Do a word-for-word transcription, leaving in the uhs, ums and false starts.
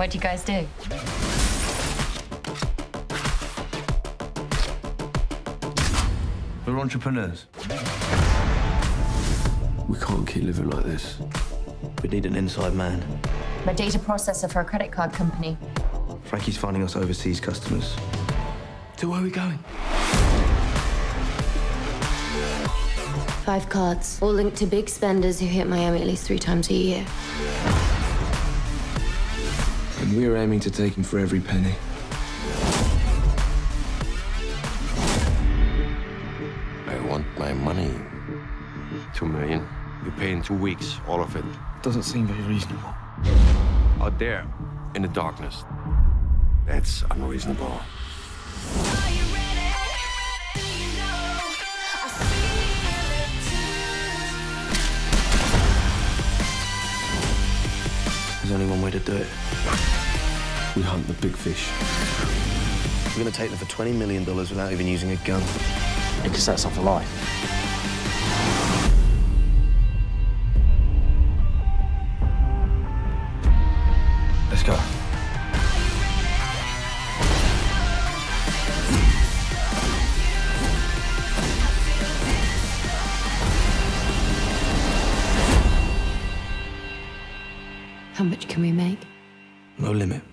What'd you guys do? We're entrepreneurs. We can't keep living like this. We need an inside man. I'm a data processor for a credit card company. Frankie's finding us overseas customers. So where are we going? Five cards, all linked to big spenders who hit Miami at least three times a year. And we're aiming to take him for every penny. I want my money. Two million. You pay in two weeks, all of it. Doesn't seem very reasonable. Out there, in the darkness, that's unreasonable. Are you ready? Do you know? I feel it too. There's only one way to do it. We hunt the big fish. We're going to take them for twenty million dollars without even using a gun. Because that's not for life. Let's go. How much can we make? No limit.